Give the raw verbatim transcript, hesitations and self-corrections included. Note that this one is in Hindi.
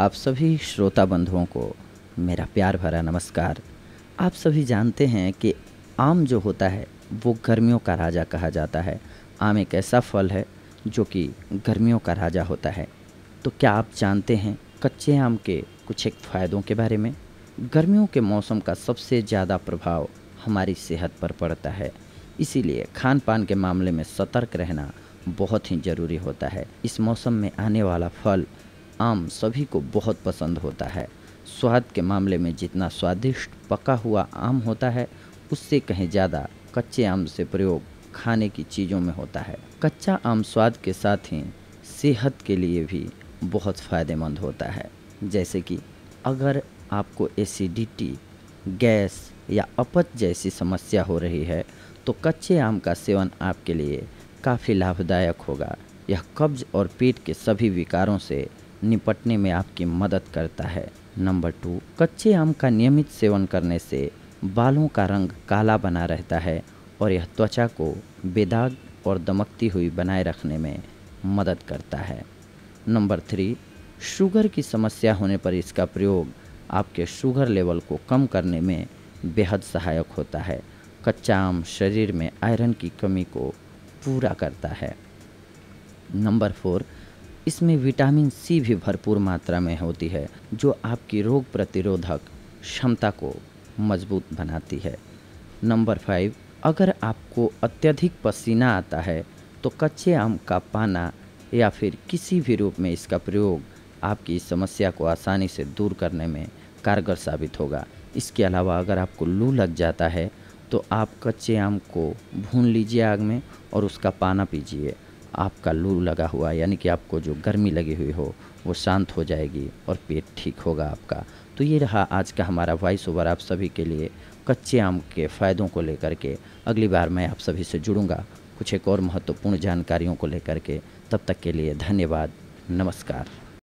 आप सभी श्रोता बंधुओं को मेरा प्यार भरा नमस्कार। आप सभी जानते हैं कि आम जो होता है वो गर्मियों का राजा कहा जाता है। आम एक ऐसा फल है जो कि गर्मियों का राजा होता है। तो क्या आप जानते हैं कच्चे आम के कुछ एक फ़ायदों के बारे में? गर्मियों के मौसम का सबसे ज़्यादा प्रभाव हमारी सेहत पर पड़ता है, इसीलिए खान पान के मामले में सतर्क रहना बहुत ही ज़रूरी होता है। इस मौसम में आने वाला फल आम सभी को बहुत पसंद होता है। स्वाद के मामले में जितना स्वादिष्ट पका हुआ आम होता है, उससे कहीं ज़्यादा कच्चे आम से प्रयोग खाने की चीज़ों में होता है। कच्चा आम स्वाद के साथ ही सेहत के लिए भी बहुत फ़ायदेमंद होता है। जैसे कि अगर आपको एसिडिटी, गैस या अपच जैसी समस्या हो रही है तो कच्चे आम का सेवन आपके लिए काफ़ी लाभदायक होगा। यह कब्ज और पेट के सभी विकारों से निपटने में आपकी मदद करता है। नंबर टू, कच्चे आम का नियमित सेवन करने से बालों का रंग काला बना रहता है और यह त्वचा को बेदाग और दमकती हुई बनाए रखने में मदद करता है। नंबर थ्री, शुगर की समस्या होने पर इसका प्रयोग आपके शुगर लेवल को कम करने में बेहद सहायक होता है। कच्चा आम शरीर में आयरन की कमी को पूरा करता है। नंबर फोर, इसमें विटामिन सी भी भरपूर मात्रा में होती है जो आपकी रोग प्रतिरोधक क्षमता को मजबूत बनाती है। नंबर फाइव, अगर आपको अत्यधिक पसीना आता है तो कच्चे आम का पाना या फिर किसी भी रूप में इसका प्रयोग आपकी इस समस्या को आसानी से दूर करने में कारगर साबित होगा। इसके अलावा अगर आपको लू लग जाता है तो आप कच्चे आम को भून लीजिए आग में और उसका पाना पीजिए। आपका लू लगा हुआ यानी कि आपको जो गर्मी लगी हुई हो वो शांत हो जाएगी और पेट ठीक होगा आपका। तो ये रहा आज का हमारा वॉइस ओवर आप सभी के लिए कच्चे आम के फ़ायदों को लेकर के। अगली बार मैं आप सभी से जुड़ूंगा कुछ एक और महत्वपूर्ण जानकारियों को लेकर के। तब तक के लिए धन्यवाद, नमस्कार।